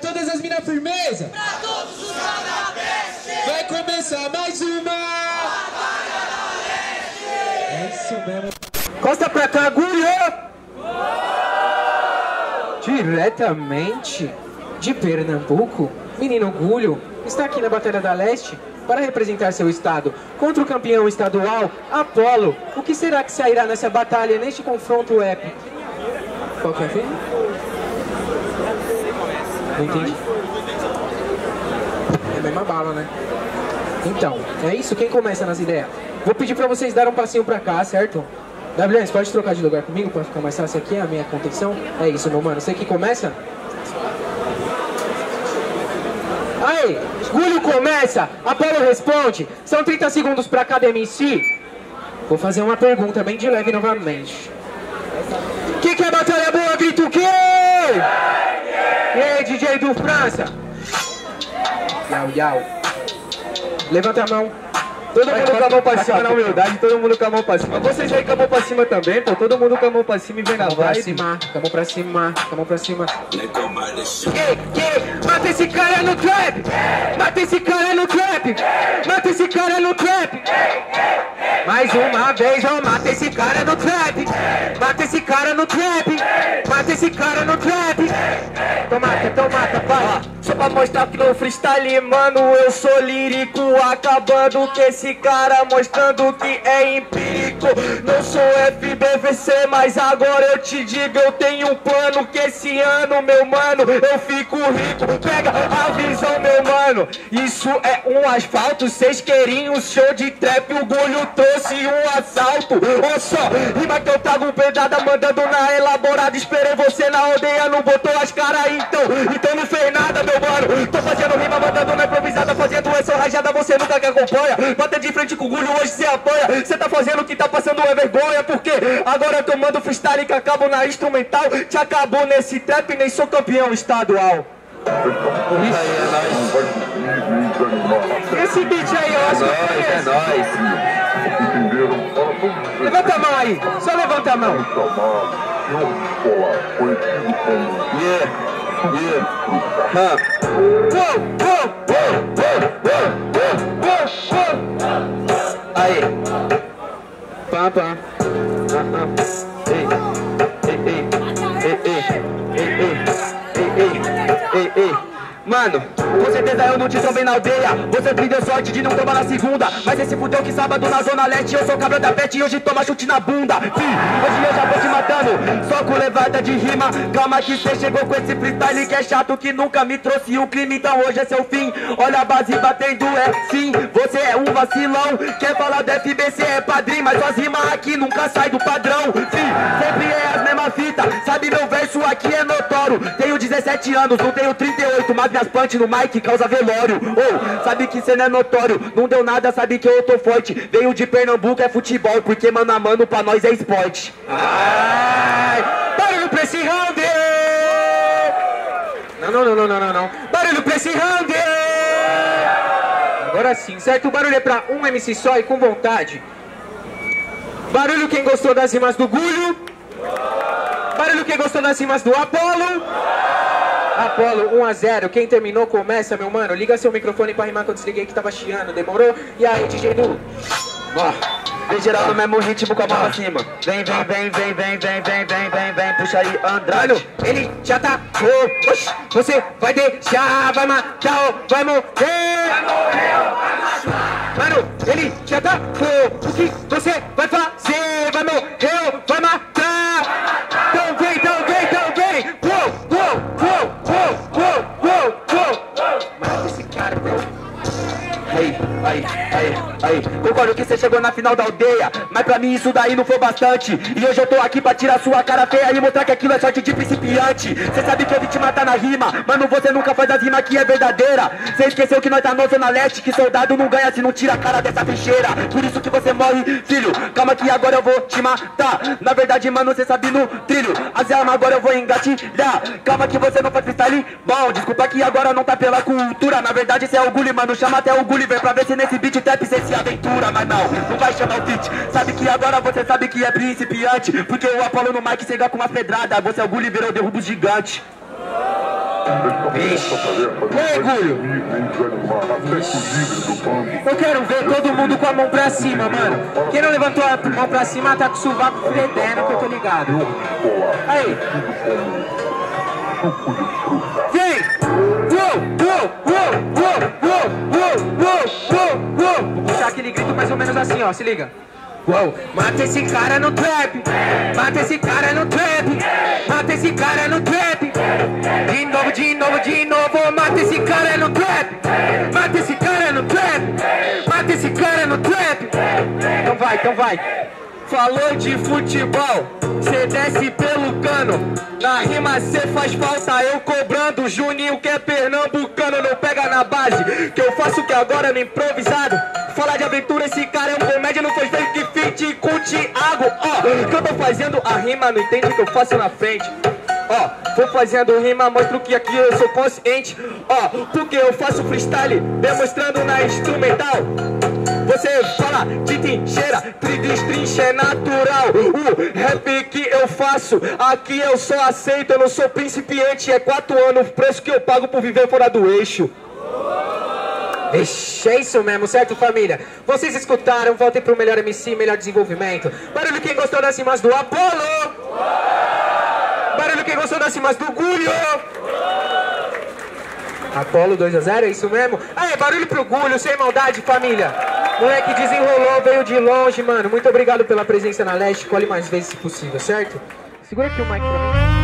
Todas as minas firmeza, pra todos os Zona Leste, vai começar mais uma Batalha da Leste. É isso mesmo. Costa pra cá, Gulio. Diretamente de Pernambuco, Menino Gulho está aqui na Batalha da Leste para representar seu estado contra o campeão estadual Apollo. O que será que sairá nessa batalha, neste confronto épico? Qual que é a fim? Entendi. É a mesma bala, né? Então, é isso. Quem começa nas ideias? Vou pedir pra vocês darem um passinho pra cá, certo? Davi, pode trocar de lugar comigo pra ficar mais fácil aqui, a minha contenção? É isso, meu mano. Você que começa? Aí, Gulho começa, Apollo responde. São 30 segundos pra cada MC. Vou fazer uma pergunta bem de leve novamente. Quem quer batalha boa, grita o quê? E aí, DJ do França? Yau, yau. Levanta a mão. Todo mundo com a mão pra cima, na humildade, todo mundo com a mão pra cima. Vocês aí com a mão pra cima também, pô. Todo mundo com a mão pra cima e vem na vibe. Com a mão pra cima, com a mão pra cima. Mata esse cara no trap! Mata esse cara no trap! Mata esse cara no trap! Mais uma vez eu mato esse cara no trap! Mata esse cara no trap! Mata esse cara no trap! Então mata, vai! Só pra mostrar que no freestyle, mano, eu sou lírico. Acabando que esse cara, mostrando que é empírico. Não sou FBVC, mas agora eu te digo, eu tenho um plano. Que esse ano, meu mano, eu fico rico. Pega a visão, meu mano. Isso é um asfalto, vocês queriam show de trap. O Gulho trouxe um assalto. Olha só, rima que eu trago pedada, mandando na elaborada. Esperei você na aldeia, não botou as caras, então não fez nada, meu mano. Tô fazendo rima, mandando na improvisada, fazendo essa rajada, você nunca que acompanha. Bota de frente com o Gulho, hoje cê apanha. Cê tá fazendo o que tá passando é vergonha. Porque agora eu mando freestyle que acabo na instrumental. Te acabou nesse trap, nem sou campeão estadual. Esse beat aí, eu acho que é nóis. Levanta a mão aí, só levanta a mão. Aí, pá, pá. Mano, com certeza eu não te trombei na aldeia. Você me deu sorte de não tomar na segunda. Mas esse fudeu que sábado na Zona Leste eu sou cabra da pet e hoje toma chute na bunda. Fim, hoje eu já vou te matando, só com levada de rima. Calma que cê chegou com esse freestyle que é chato, que nunca me trouxe o crime, então hoje é seu fim. Olha a base batendo, é sim, você é um vacilão. Quer falar do FBC é padrinho, mas suas rimas aqui nunca sai do padrão. Fim, sempre é as mesmas fitas, sabe meu verso aqui é notório. Tenho 17 anos, não tenho 38, mas as punch no mic causa velório. Ou, sabe que cê não é notório, não deu nada, sabe que eu tô forte. Veio de Pernambuco, é futebol, porque mano a mano pra nós é esporte. Ai, barulho pra esse round! Não. Barulho pra esse round! Agora sim, certo? O barulho é pra um MC só e com vontade. Barulho quem gostou das rimas do Gulho. Barulho quem gostou das rimas do Apollo. Apollo 1-0, quem terminou começa, meu mano. Liga seu microfone pra rimar que eu desliguei que tava chiando, demorou? E aí, DJ do... Vem geral no mesmo ritmo com a mão pra cima. Vem, puxa aí, Andrade. Mano, ele já tá... Oxi, você vai deixar, vai matar, vai morrer. Vai morrer, vai matar. Mano, ele já tá... O que você vai fazer? Vai morrer, vai matar. Vai matar. Então vem. Mata esse cara, velho. Aí, concordo que você chegou na final da aldeia, mas pra mim isso daí não foi bastante. E hoje eu tô aqui pra tirar sua cara feia e mostrar que aquilo é sorte de principiante. Cê sabe que eu vim te matar na rima, mano, você nunca faz as rimas que é verdadeira. Cê esqueceu que nós tá na Zona Leste, que soldado não ganha se não tira a cara dessa trincheira. Por isso que você morre, filho, calma que agora eu vou te matar. Na verdade, mano, cê sabe no trilho, as armas agora eu vou engatilhar. Calma que você não faz freestyle bom, desculpa que agora não tá pela cultura. Na verdade, cê é o Gulho, mano, chama até o Gulho. Vem pra ver se nesse beat trap cê se aventura. Mas não vai chamar o beat. Sabe que agora você sabe que é principiante, porque o Apollo no mic cega com uma pedrada. Você é o Gulliver, eu derrubo o gigante. Eu quero ver todo mundo com a mão pra cima, mano. Quem não levantou a mão pra cima tá com o sovaco fedendo, que eu tô ligado. Aí. Vem! Vou puxar aquele grito mais ou menos assim, ó, se liga. Uou. Mata esse cara no trap, mata esse cara no trap, mata esse cara no trap. De novo, de novo, de novo, mata esse cara no trap, mata esse cara no trap, mata esse cara no trap. Então vai, então vai. Falou de futebol, cê desce pelo cano. Na rima cê faz falta, eu cobrando. Juninho que é pernambucano, não pega na base, que eu faço que agora no improvisado. Fala de aventura, esse cara é um comédia, não foi feito que fit com o Thiago. Ó, que eu tô fazendo a rima, não entende o que eu faço na frente. Ó, vou fazendo rima, mostro que aqui eu sou consciente. Ó, porque eu faço freestyle, demonstrando na instrumental. Você fala de trincheira, trinche é natural. O rap que eu faço, aqui eu só aceito, eu não sou principiante. É 4 anos o preço que eu pago por viver fora do eixo. Vixe, é isso mesmo, certo, família? Vocês escutaram, voltem pro melhor MC, melhor desenvolvimento. Barulho quem gostou das rimas do Apollo. Barulho quem gostou das rimas do Gulio. Apollo 2-0, é isso mesmo? Aê, barulho pro Gulho, sem maldade, família. Moleque desenrolou, veio de longe, mano. Muito obrigado pela presença na Leste. Colhe mais vezes se possível, certo? Segura aqui o mic pra mim.